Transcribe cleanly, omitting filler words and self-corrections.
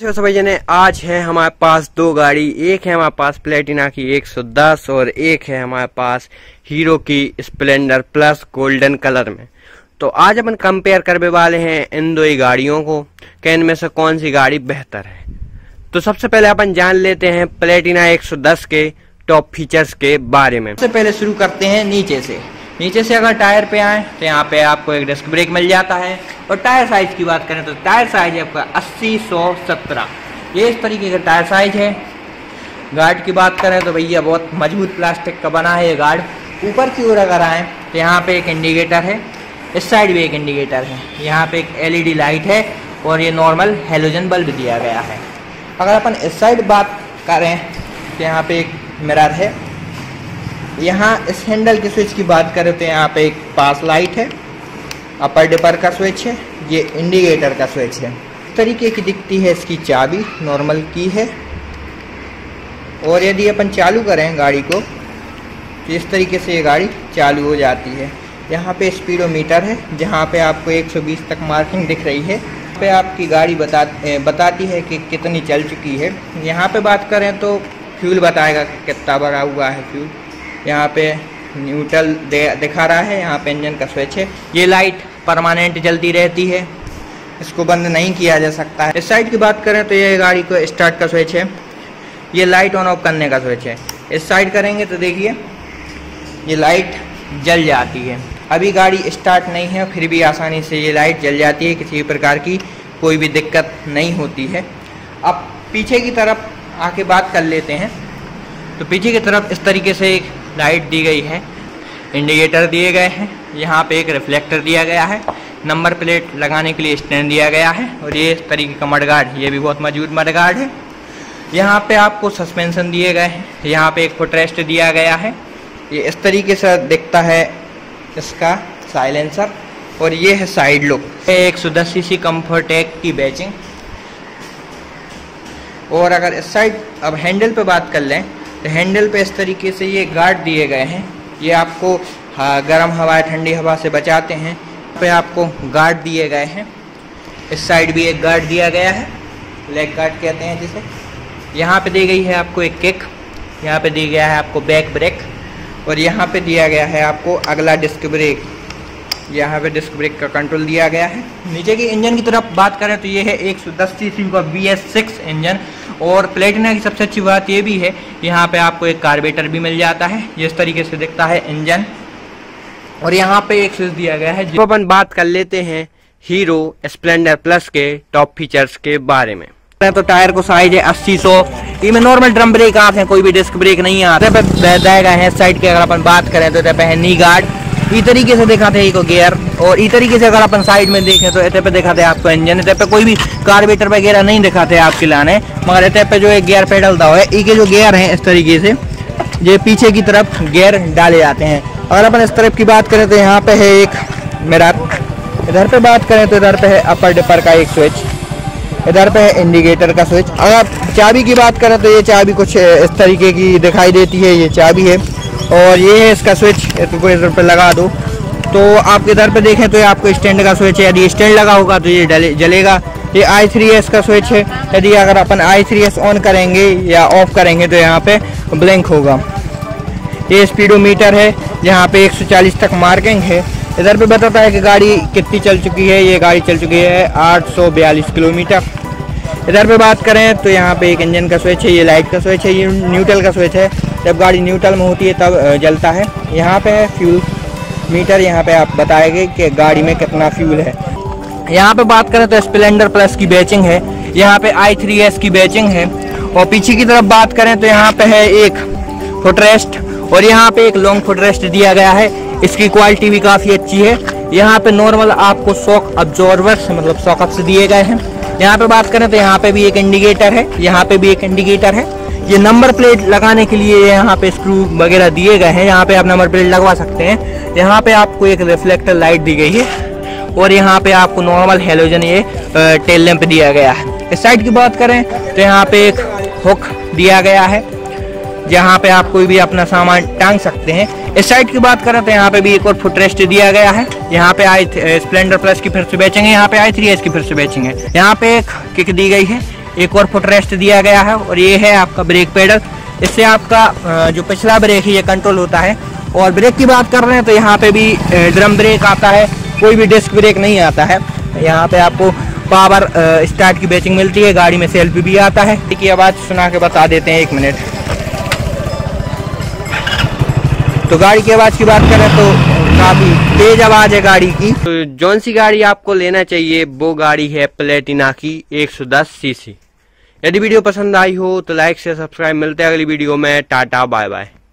सभी जने, आज है हमारे पास दो गाड़ी। एक है हमारे पास प्लेटिना की 110 और एक है हमारे पास हीरो की स्प्लेंडर प्लस गोल्डन कलर में। तो आज अपन कंपेयर करने वाले हैं इन दो ही गाड़ियों को कि इनमें से कौन सी गाड़ी बेहतर है। तो सबसे पहले अपन जान लेते हैं प्लेटिना 110 के टॉप फीचर्स के बारे में। सबसे पहले शुरू करते हैं नीचे से। अगर टायर पे आए तो यहाँ पे आपको एक डिस्क ब्रेक मिल जाता है। और टायर साइज की बात करें तो टायर साइज है आपका 80/117, ये इस तरीके का टायर साइज है। गार्ड की बात करें तो भैया बहुत मजबूत प्लास्टिक का बना है ये गार्ड। ऊपर की ओर अगर आए तो यहाँ पे एक इंडिकेटर है, इस साइड भी एक इंडिकेटर है, यहाँ पे एक LED लाइट है और ये नॉर्मल हेलोजन बल्ब दिया गया है। अगर अपन इस साइड बात करें तो यहाँ पर एक मिरर है। यहाँ इस हैंडल के स्विच की बात करें तो यहाँ पे एक पास लाइट है, अपर डिपर का स्विच है, ये इंडिकेटर का स्विच है। इस तरीके की दिखती है इसकी चाबी, नॉर्मल की है। और यदि अपन चालू करें गाड़ी को तो इस तरीके से ये गाड़ी चालू हो जाती है। यहाँ पे स्पीडोमीटर है जहाँ पे आपको 120 तक मार्किंग दिख रही है, पे आपकी गाड़ी बताती है कि कितनी चल चुकी है। यहाँ पर बात करें तो फ्यूल बताएगा कि कितना भरा हुआ है फ्यूल। यहाँ पे न्यूट्रल दिखा रहा है, यहाँ पे इंजन का स्विच है। ये लाइट परमानेंट जलती रहती है, इसको बंद नहीं किया जा सकता है। इस साइड की बात करें तो ये गाड़ी को स्टार्ट का स्विच है, ये लाइट ऑन ऑफ करने का स्विच है। इस साइड करेंगे तो देखिए ये लाइट जल जाती है। अभी गाड़ी स्टार्ट नहीं है फिर भी आसानी से ये लाइट जल जाती है, किसी प्रकार की कोई भी दिक्कत नहीं होती है। अब पीछे की तरफ आके बात कर लेते हैं तो पीछे की तरफ इस तरीके से एक लाइट दी गई है, इंडिकेटर दिए गए हैं, यहाँ पे एक रिफ्लेक्टर दिया गया है, नंबर प्लेट लगाने के लिए स्टैंड दिया गया है और ये इस तरीके का मडगार्ड, ये भी बहुत मजबूत मडगार्ड है। यहाँ पे आपको सस्पेंशन दिए गए हैं, यहाँ पे एक फुटरेस्ट दिया गया है। ये इस तरीके से दिखता है इसका साइलेंसर और ये है साइड लुक। 110cc कंफर्टेक की बैचिंग। और अगर इस साइड अब हैंडल पे बात कर लें, हैंडल पे इस तरीके से ये गार्ड दिए गए हैं, ये आपको गर्म हवा ठंडी हवा से बचाते हैं। पे आपको गार्ड दिए गए हैं, इस साइड भी एक गार्ड दिया गया है, लेग गार्ड कहते हैं जिसे। यहाँ पे दी गई है आपको एक किक, यहाँ पे दी गया है आपको बैक ब्रेक और यहाँ पे दिया गया है आपको अगला डिस्क ब्रेक। यहाँ पे डिस्क ब्रेक का कंट्रोल दिया गया है। नीचे की इंजन की तरफ बात करें तो ये है 110cc का BS6 इंजन। और प्लेटिना की सबसे अच्छी बात ये भी है, यहाँ पे आपको एक कार्बेटर भी मिल जाता है, जिस तरीके से दिखता है इंजन। और यहाँ पे एक स्विच दिया गया है। अपन बात कर लेते हैं हीरो स्प्लेंडर प्लस के टॉप फीचर्स के बारे में। तो टायर को साइज है 80/100, इसमें नॉर्मल ड्रम ब्रेक आते हैं, कोई भी डिस्क ब्रेक नहीं आता है। साइड के अगर अपन बात करें तो नी गार्ड इस तरीके से दिखाते हैं, इको गियर। और इस तरीके से अगर अपन साइड में देखें तो इतने पे दिखाते हैं आपको इंजन। इतने पे कोई भी कार्बेटर वगैरह नहीं दिखाते आपके लाने, मगर इतने पे जो एक गियर पेडल था है, इके जो गियर हैं इस तरीके से ये पीछे की तरफ गियर डाले जाते हैं। अगर अपन इस तरफ की बात करें तो यहाँ पे है एक मिरर, इधर पे बात करें तो इधर पे है अपर डिपर का एक स्विच, इधर पे है इंडिकेटर का स्विच। अगर चाबी की बात करें तो ये चाबी कुछ इस तरीके की दिखाई देती है, ये चाबी है और ये है इसका स्विच। इसको इधर पे लगा दो तो आपके इधर पे देखें तो ये आपको स्टैंड का स्विच है, यदि स्टैंड लगा होगा तो ये जलेगा। ये I3S का स्विच है, यदि अगर अपन I3S ऑन करेंगे या ऑफ करेंगे तो यहाँ पे ब्लैंक होगा। ये स्पीडोमीटर है, यहाँ पे 140 तक मार्किंग है। इधर पे बताता है कि गाड़ी कितनी चल चुकी है। ये गाड़ी चल चुकी है 842 किलोमीटर। इधर पे बात करें तो यहाँ पे एक इंजन का स्विच है, ये लाइट का स्विच है, ये न्यूट्रल का स्विच है, जब गाड़ी न्यूट्रल में होती है तब जलता है। यहाँ पे है फ्यूल मीटर, यहाँ पे आप बताएंगे कि गाड़ी में कितना फ्यूल है। यहाँ पे बात करें तो स्प्लेंडर प्लस की बैचिंग है, यहाँ पे I3S की बैचिंग है। और पीछे की तरफ बात करें तो यहाँ पे है एक फुटरेस्ट और यहाँ पे एक लॉन्ग फुटरेस्ट दिया गया है, इसकी क्वालिटी भी काफ़ी अच्छी है। यहाँ पे नॉर्मल आपको शॉक अब्जॉर्बर्स मतलब शॉकअप्स दिए गए हैं। यहाँ पे बात करें तो यहाँ पे भी एक इंडिकेटर है, यहाँ पे भी एक इंडिकेटर है। ये नंबर प्लेट लगाने के लिए यहाँ पे स्क्रू वगैरह दिए गए हैं, यहाँ पे आप नंबर प्लेट लगवा सकते हैं। यहाँ पे आपको एक रिफ्लेक्टर लाइट दी गई है और यहाँ पे आपको नॉर्मल हेलोजन ये टेल लैंप दिया गया है। इस साइड की बात करें तो यहाँ पे एक हुक दिया गया है, जहाँ पे आप कोई भी अपना सामान टांग सकते हैं। इस साइड की बात करें तो यहाँ पे भी एक और फुटरेस्ट दिया गया है। यहाँ पे स्प्लेंडर प्लस की फिर से बैचिंग है, यहाँ पे I3S की फिर से बैचिंग है। यहाँ पे एक किक दी गई है, एक और फुट रेस्ट दिया गया है और ये है आपका ब्रेक पेडल। इससे आपका जो पिछला ब्रेक है ये कंट्रोल होता है। और ब्रेक की बात कर रहे हैं तो यहाँ पे भी ड्रम ब्रेक आता है, कोई भी डिस्क ब्रेक नहीं आता है। यहाँ पे आपको पावर स्टार्ट की बैचिंग मिलती है, गाड़ी में सेल्फी भी आता है। की आवाज़ सुना के बता देते हैं, एक मिनट। तो गाड़ी की आवाज़ की बात करें तो काफ़ी तेज आवाज़ है गाड़ी की। तो जौन सी गाड़ी आपको लेना चाहिए वो गाड़ी है प्लेटिना की 110 सीसी। यदि वीडियो पसंद आई हो तो लाइक से सब्सक्राइब। मिलते हैं अगली वीडियो में, टाटा बाय बाय।